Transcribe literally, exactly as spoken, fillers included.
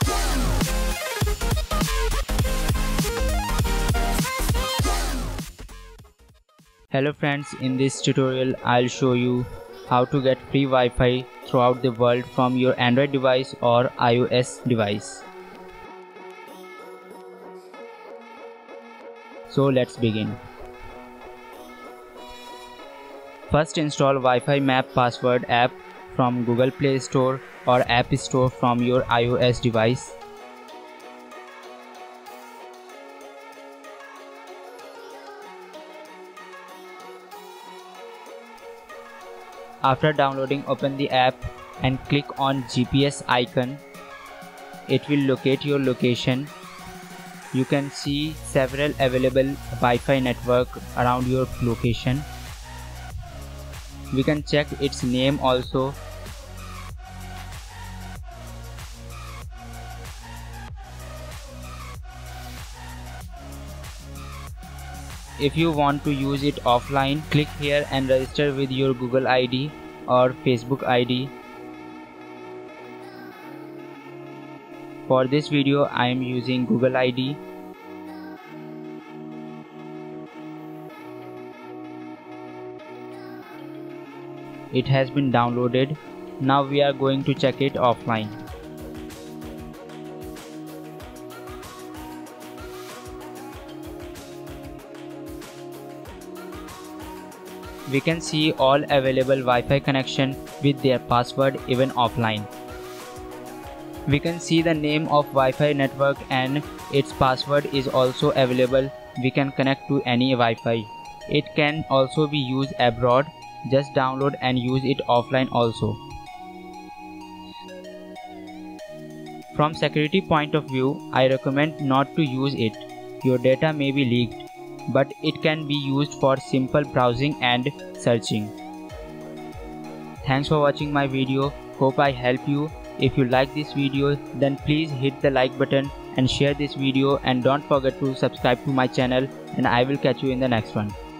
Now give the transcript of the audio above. go. Hello friends, in this tutorial I'll show you how to get free Wi-Fi throughout the world from your Android device or iOS device. So let's begin. First, install Wi-Fi Map password app from Google Play Store or App Store from your iOS device. After downloading, open the app and click on G P S icon. It will locate your location. You can see several available Wi-Fi network around your location. We can check its name also. If you want to use it offline, click here and register with your Google I D or Facebook I D. For this video, I am using Google I D. It has been downloaded. Now we are going to check it offline. We can see all available Wi-Fi connection with their password even offline. We can see the name of Wi-Fi network and its password is also available. We can connect to any Wi-Fi. It can also be used abroad. Just download and use it offline also. From security point of view, I recommend not to use it. Your data may be leaked, but it can be used for simple browsing and searching. Thanks for watching my video. Hope I help you. If you like this video, then please hit the like button and share this video, and don't forget to subscribe to my channel, and I will catch you in the next one.